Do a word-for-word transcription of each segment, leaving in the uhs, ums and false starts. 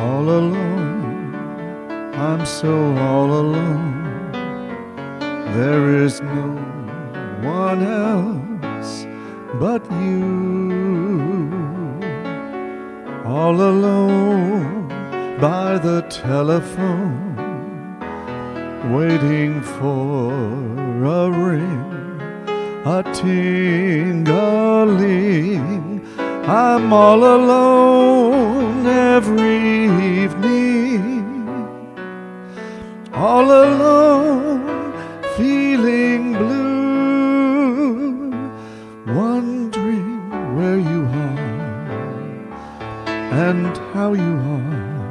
all alone. I'm so all alone. There is no one else but you. All alone by the telephone, waiting for a ring, a tingling. I'm all alone every evening, all alone feeling blue, wondering where you are and how you are,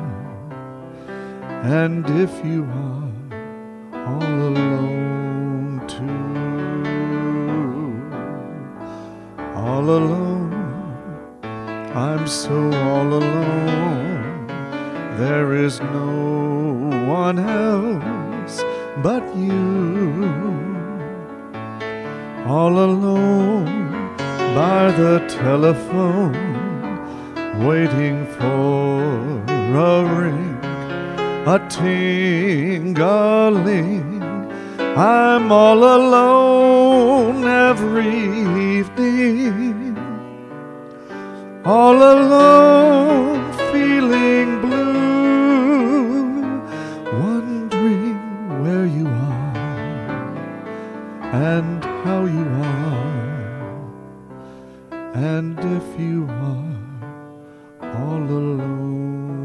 and if you are all alone too. All alone, I'm so all alone. There is no one else but you. All alone by the telephone, waiting for a ring, a tingling. I'm all alone every evening, all alone feeling blue, wondering where you are and how you are, and if you are all alone.